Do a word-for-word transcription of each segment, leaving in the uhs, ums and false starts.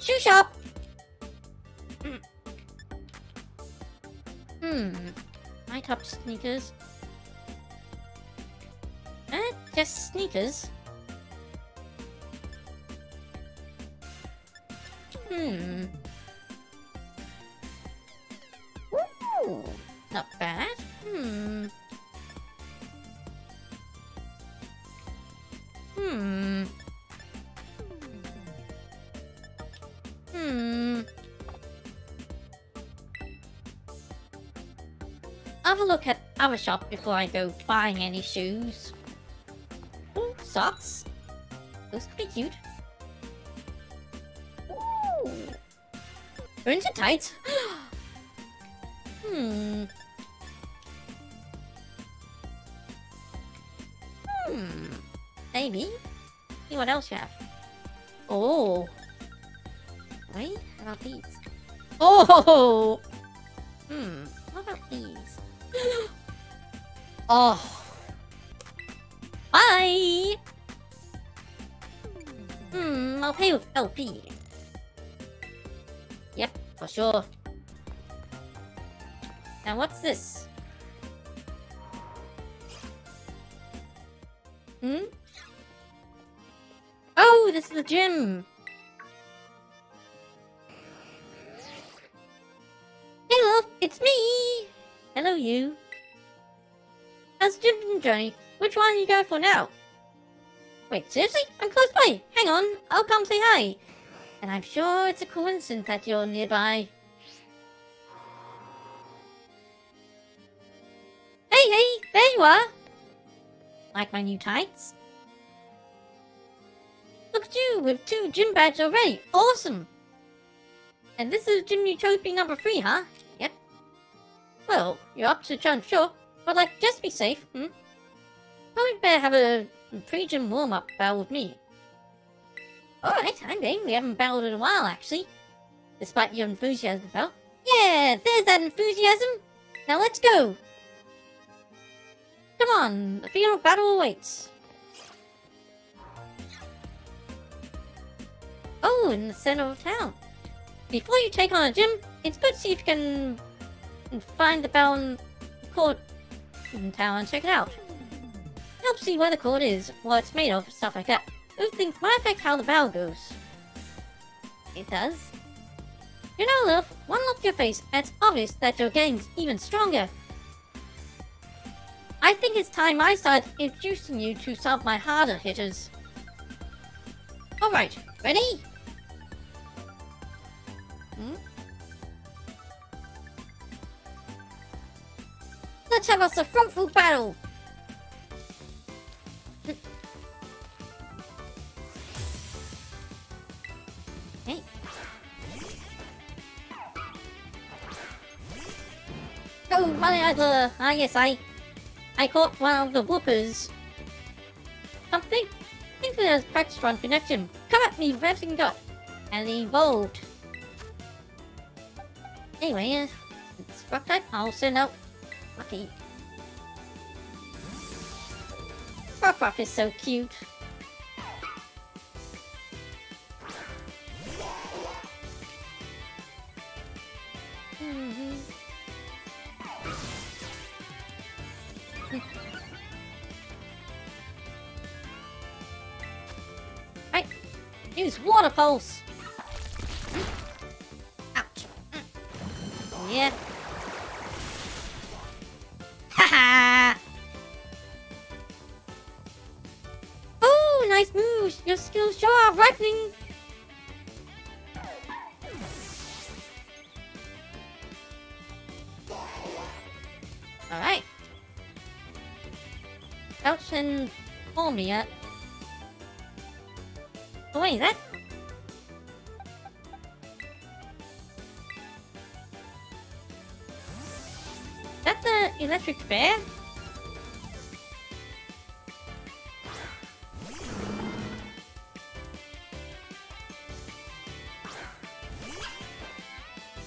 Shoe shop. Mm. Hmm. My top sneakers. Uh, just sneakers. Hmm. Ooh, not bad. Hmm. Hmm. Hmm. Have a look at our shop before I go buying any shoes. Ooh, socks. Those could be cute. Ooh. Burns are tight. Hmm. Hmm. Maybe. See what else you have. Oh. Wait, how about these? Oh! Hmm. What about these? Oh. Bye! Hmm. I'll pay with L P. Yep, for sure. Now what's this? Hmm? Oh, this is the gym! Hey love, it's me! Hello you. How's the gym journey? Which one are you going for now? Wait, seriously? I'm close by! Hang on, I'll come say hi! And I'm sure it's a coincidence that you're nearby. Hey, hey, there you are! Like my new tights? Look at you, with two gym badges already! Awesome! And this is Gym Utopia number three, huh? Yep. Well, you're up to the challenge, sure, but like, just be safe, hmm? Probably better have a pre-gym warm-up battle with me. Alright, I'm game. We haven't battled in a while, actually. Despite your enthusiasm, pal. Yeah, there's that enthusiasm! Now let's go! Come on, the final battle awaits. Oh, in the center of town. Before you take on a gym, it's good to see if you can find the battle in the court in town and check it out. Help see where the court is, what it's made of, stuff like that. Those things might affect how the battle goes. It does. You know, Lilith, one look at your face, and it's obvious that your game's even stronger. I think it's time I start introducing you to some of my harder hitters. Alright, ready? Hmm? Let's have us a fruitful battle! Hey. Go, money either! Ah, yes, I... I caught one of the whoopers. Something? I think there's practice run connection. Come at me, revving dot. And it evolved. Anyway, uh, it's rock type. I'll send out Lucky. Rock Rock is so cute. Water pulse. Ouch. Yeah. Haha. Oh, nice moves. Your skills sure are ripening. All right. Ouch and pull me up. Oh, wait, is that? Electric bear?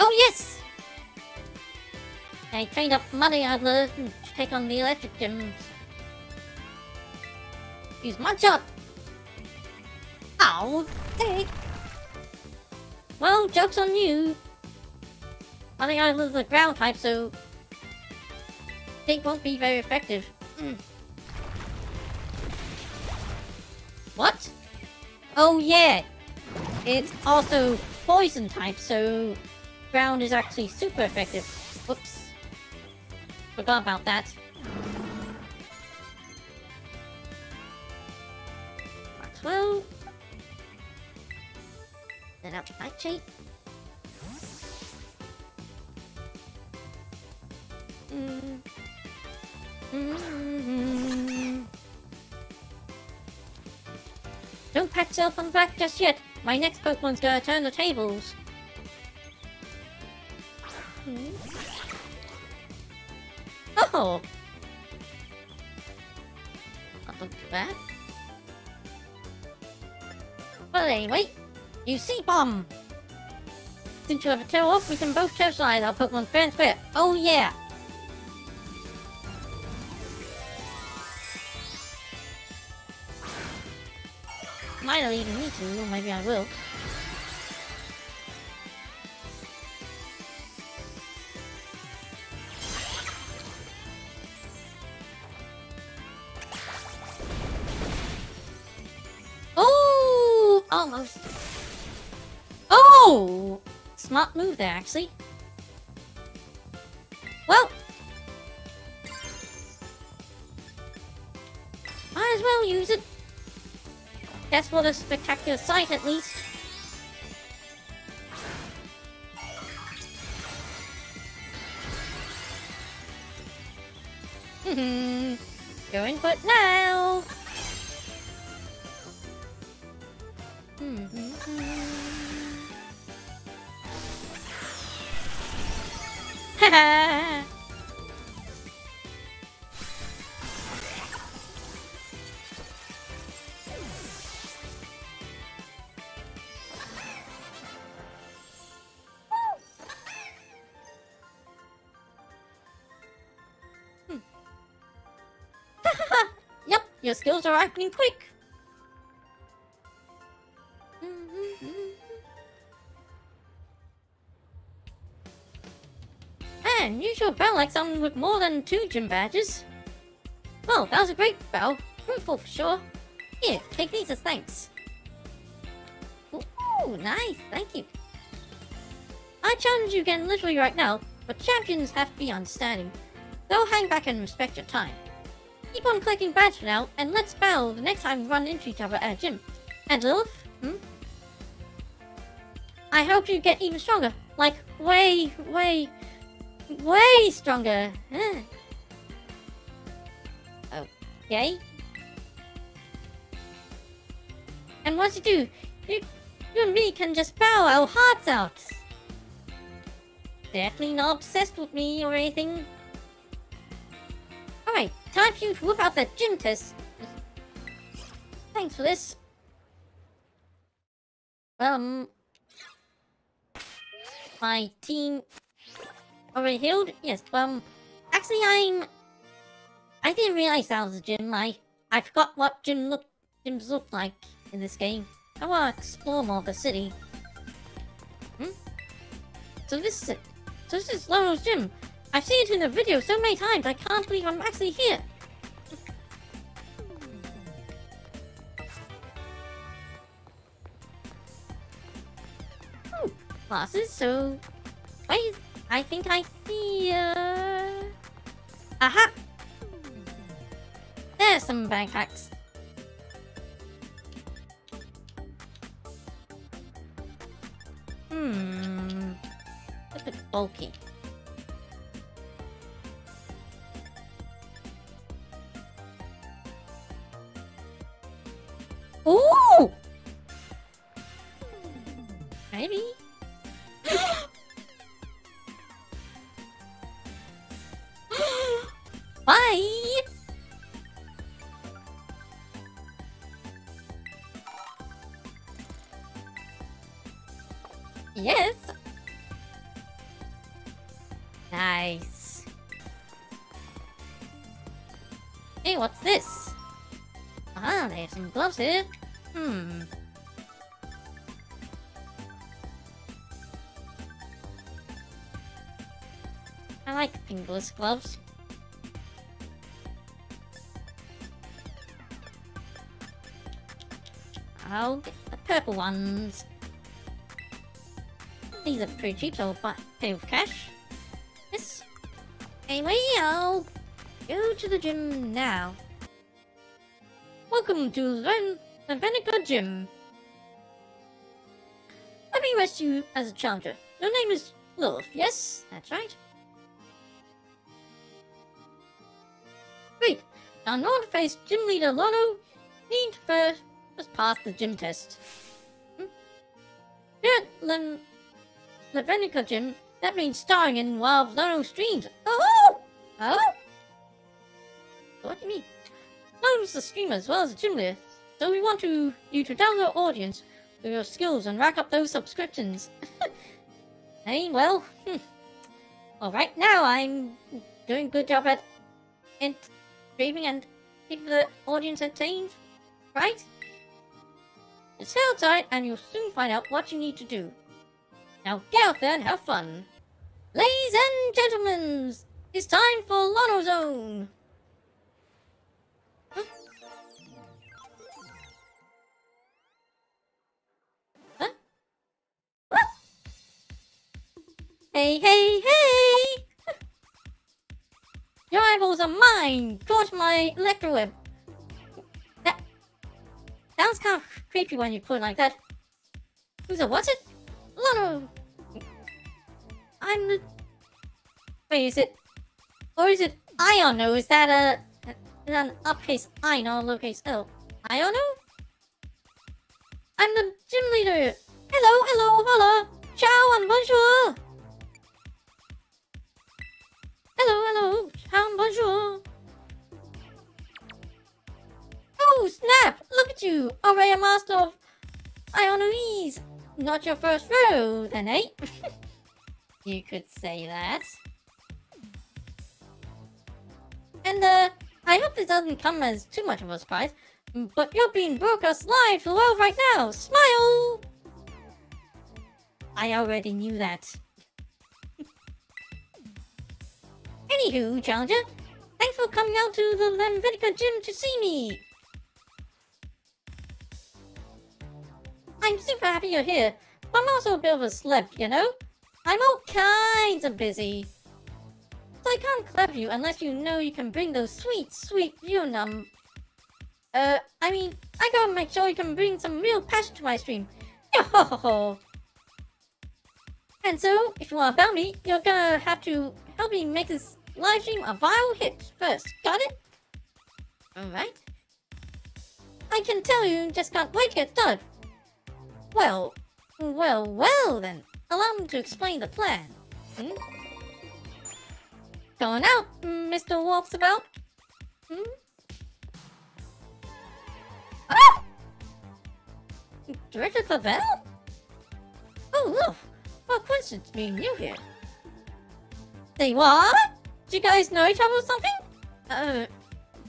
Oh yes! I trained up money to take on the electric gems. Use my shot! Ow! Take! Well, joke's on you. I think I was the ground type, so Dig won't be very effective. Mm. What? Oh yeah! It's also poison type, so ground is actually super effective. Whoops. Forgot about that. Well, then up to Night Cheat. Mm. Mm-hmm. Don't pat yourself on the back just yet. My next Pokemon's gonna turn the tables. Mm. Oh! I'll look at that. Well, anyway, you see, bomb. Since you have a tear off, we can both terrorize our Pokemon fair and square. Oh yeah. Might not even need to, or maybe I will. Almost. Oh! Smart move there, actually. Well! Might as well use it. That's what a spectacular sight, at least. Hmm. Going for it now! Haha! hmm. Yep, your skills are ripening quick. And use your bell like someone with more than two gym badges. Well, that was a great bell. Fruitful for sure. Here, take these as thanks. Ooh, nice, thank you. I challenge you again literally right now, but champions have to be understanding. They'll hang back and respect your time. Keep on collecting badges for now, and let's battle the next time we run into each other at a gym. And Lilith, hmm? I hope you get even stronger. Like, way, way... way stronger, huh? Okay. And once you do, you, you and me can just bow our hearts out. Definitely not obsessed with me or anything. Alright, time for you to whip out that gym test. Thanks for this. Um... My team... already healed? Yes, um, actually I'm... I didn't realize that was a gym. I, I forgot what gym look, gyms look like in this game. I want to explore more of the city. Hmm? So this is it. So this is Lono's gym. I've seen it in the video so many times, I can't believe I'm actually here. Hmm. Classes, so... why is... I think I see, uh... aha! There's some backpacks. Hmm... a bit bulky. Ooh! Maybe? Bye! Yes! Nice! Hey, what's this? Ah, there's some gloves here. Hmm. I like fingerless gloves. I'll get the purple ones. These are pretty cheap, so I'll buy pay with cash. Yes. Anyway, I'll go to the gym now. Welcome to the Lanvetica Gym. Let me rescue you as a challenger. Your name is Lilith, yes? That's right. Great. Now, in order to face Gym Leader Lono, need to first just pass the gym test. Hmm? Here at Lanvetica Gym, that means starring in one of Lono's streams. Oh! Oh? What do you mean? Lono's the streamer as well as the gym leader, so we want to, you to download audience with your skills and rack up those subscriptions. Hey, well, hmm. All right, now I'm doing a good job at streaming and keeping the audience entertained, right? Just stay outside and you'll soon find out what you need to do. Now get out there and have fun. Ladies and gentlemen, it's time for Lono Zone. Huh? Huh? What? Hey, hey, hey! Your eyeballs are mine! Torch my electro web. That sounds kind of creepy when you put it like that. Who's a what's it? Lono! I'm the... Wait, is it... Or is it Iono? Is that a... Is that an uppercase I, not a lowercase L? Iono? I'm the gym leader! Hello, hello, hola! Ciao and bonjour! Hello, hello, ciao and bonjour! Oh, snap! Look at you! Already a master of Ionoese! Not your first row, then, eh? You could say that. And, uh, I hope this doesn't come as too much of a surprise, but you're being broadcast live to the world right now! Smile! I already knew that. Anywho, Challenger, thanks for coming out to the Lanvetica Gym to see me! I'm super happy you're here, but I'm also a bit of a slip, you know? I'm all kinds of busy. So I can't clap you unless you know you can bring those sweet, sweet view num... Uh, I mean, I gotta make sure you can bring some real passion to my stream. Yo-ho-ho-ho! And so, if you want to found me, you're gonna have to help me make this live stream a viral hit first, got it? Alright. I can tell you just can't wait to get started. Well, well, well then. Allow me to explain the plan. Hmm? Going out, Mister Walksabout. Hmm? Ah! Director Clavel? Oh, look. What coincidence being you here? Say what? Do you guys know each other or something? Uh,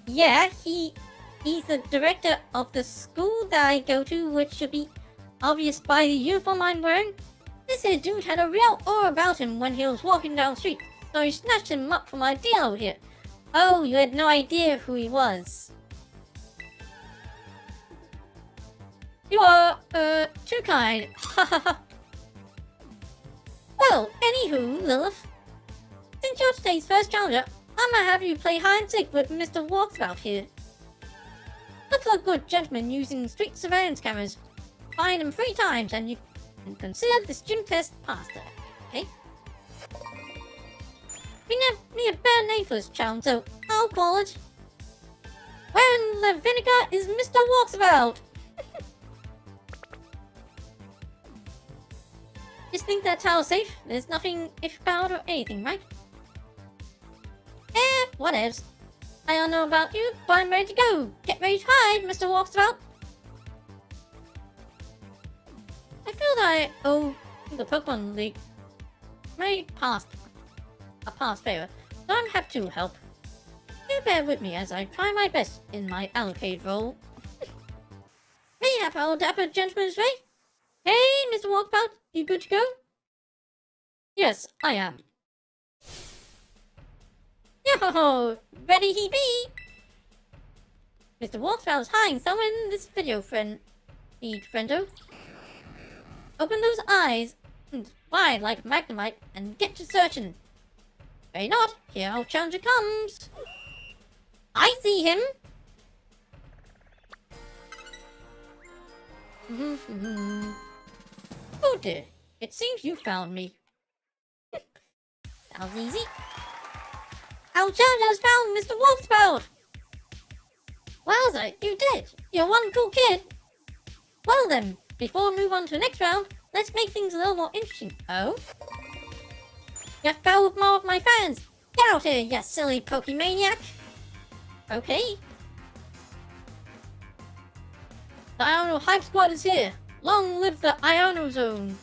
yeah, he... He's the director of the school that I go to, which should be... obvious by the uniform I'm wearing. This here dude had a real aura about him when he was walking down the street, so I snatched him up for my deal over here. Oh, you had no idea who he was. You are, uh, too kind. Well, anywho, Lilith, since you're today's first challenger, I'm gonna have you play hide and seek with Mister Walksabout here. Look like a good gentleman using street surveillance cameras. Find him three times and you can consider this gym test pasta. Okay? We need a better name for this challenge, so I'll call it... Where in Levincia is Mister Walksabout? Just think that tower's safe. There's nothing if about or anything, right? Eh, whatevs. I don't know about you, but I'm ready to go. Get ready to hide, Mister Walksabout. I feel that I owe the Pokemon League my past a past favor, so I'm happy to help. Do bear with me as I try my best in my allocated role. Mayhap I'll dapper gentleman's way. Hey, Mister Walksabout, you good to go? Yes, I am. Wow! Ready he be! Mister Walksabout is hiding somewhere in this video, friend. Need friendo. Open those eyes wide like Magnemite and get to searching. May not, here our challenger comes. I see him. Mm-hmm. Oh dear, it seems you found me. That was easy. Our challenger has found Mister Walksabout. Wowza, you did. You're one cool kid. Well then, before we move on to the next round, let's make things a little more interesting. Oh? You have fouled more of my fans! Get out here, you silly Pokémaniac! Okay. The Iono Hype Squad is here! Long live the Iono Zone!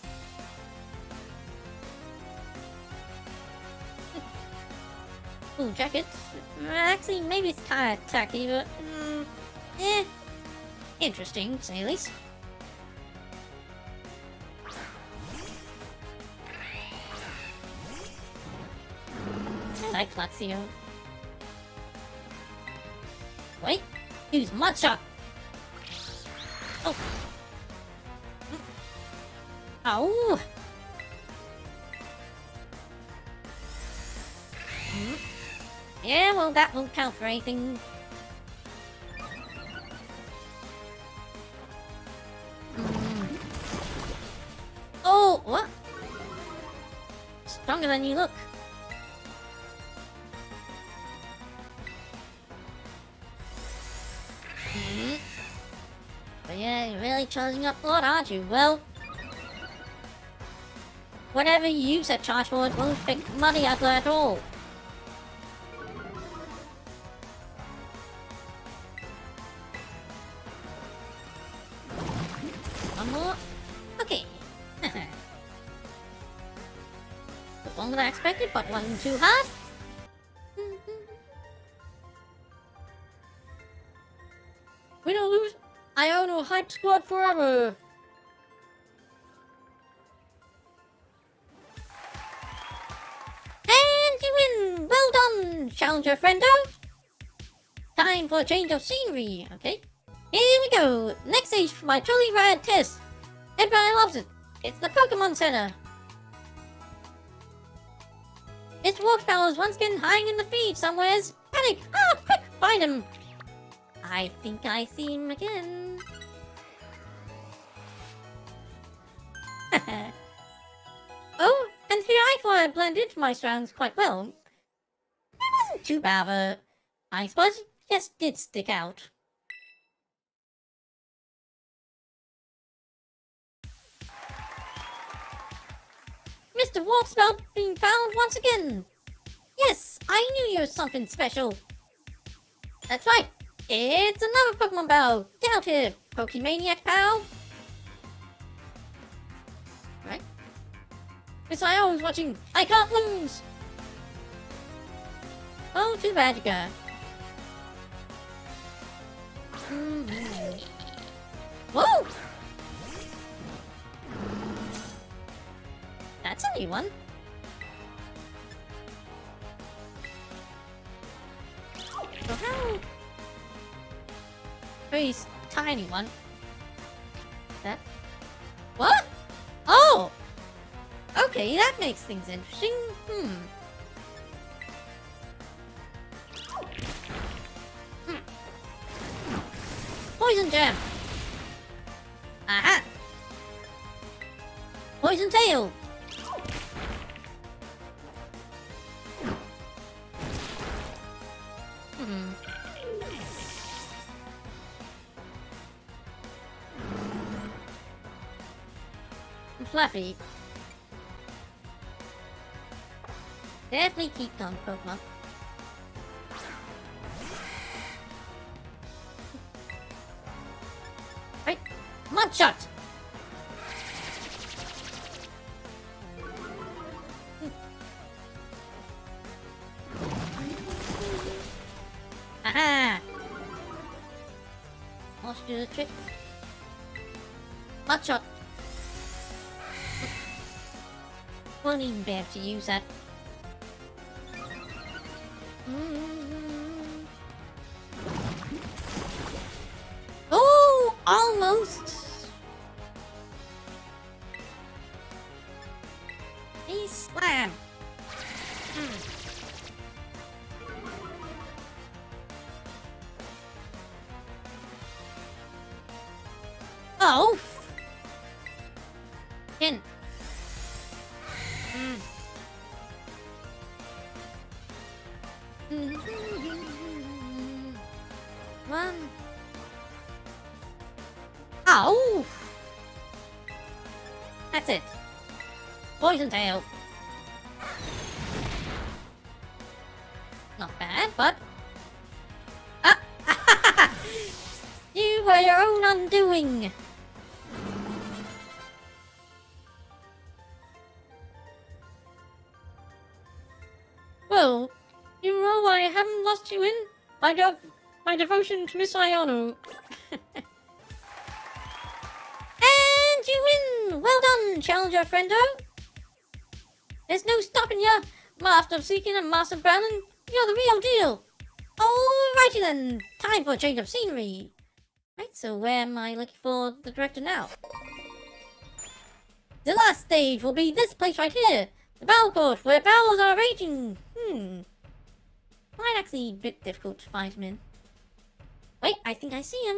Cool jackets. Actually, maybe it's kinda tacky, but... Um, eh. Interesting, to say the least. Like Luxio. Wait, use Mud Shot. Oh. Ow. Yeah, well, that won't count for anything. Oh, what? Stronger than you look. Yeah, you're really charging up a lot, aren't you? Well, whatever you use that charge for, it won't make money out of that at all. One more. Okay. Took longer than I expected, but wasn't too hard. We don't lose. Iono Hype Squad forever! And you win! Well done, challenger friendo! Time for a change of scenery, okay? Here we go! Next stage for my trolley ride test! Everybody loves it! It's the Pokémon Center! It's Walksabout is once again hiding in the feed somewheres! Panic! Ah, quick! Find him! I think I see him again. Oh, and here I thought I blended into my surrounds quite well. It wasn't too bad of a... I suppose it just did stick out. Mister Walksabout being found once again. Yes, I knew you were something special. That's right. It's another Pokemon battle! Get out here, Pokémaniac pal! Right? Miss Iono's watching! I can't lose! Oh, too bad you go. Mm-hmm. Whoa! That's a new one. Oh, very tiny one. That? What? Oh! Okay, that makes things interesting. Hmm. Hmm. Poison Jam! Aha! Poison Tail! Hmm. Fluffy. Definitely keep on Pokemon. Right, Mud Shot. Aha! I'll do the trick. Mud Shot. Won't even be able to use that. Oh, almost. He slammed. Mm. Oh. Hint. Mm. One. Ow! That's it. Poison tail. Not bad, but ah! You were your own undoing. Well, you know I haven't lost you in my job, my devotion to Miss Iono. And you win! Well done, challenger friendo! There's no stopping ya, Master of Seeking and Master Brandon. You're the real deal! Alrighty then, time for a change of scenery. Right, so where am I looking for the director now? The last stage will be this place right here. The battle court, where battles are raging! Hmm. Might actually be a bit difficult to find him in. Wait, I think I see him!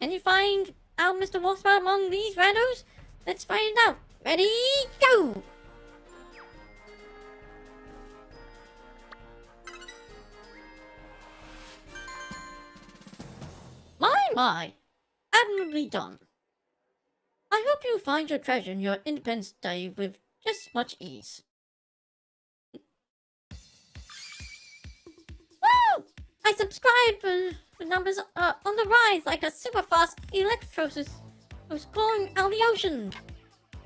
Can you find out Mister Walksabout among these randos? Let's find it out! Ready, go! My, my! Admirably done! I hope you find your treasure in your Independence Day with just much ease. Woo! I subscribe uh, the numbers are on the rise like a super fast electrosis who's pouring out the ocean.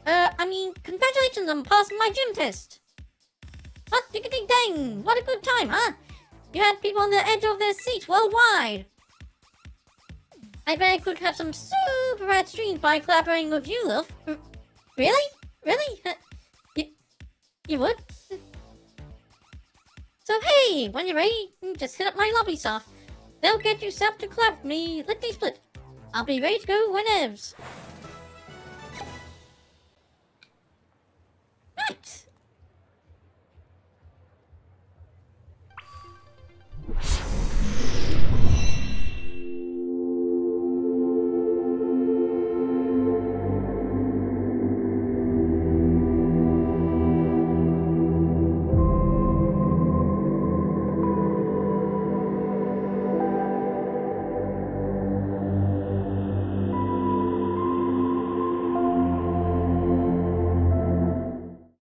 Uh, I mean, congratulations on passing my gym test. What diggity dang! What a good time, huh? You had people on the edge of their seats worldwide. I bet I could have some super rad streams by collaborating with you, Lilith. R really? Really? you, you would? So hey, when you're ready, just hit up my lobby staff. They'll get you set up to collab with me, lickety split. I'll be ready to go whenevs.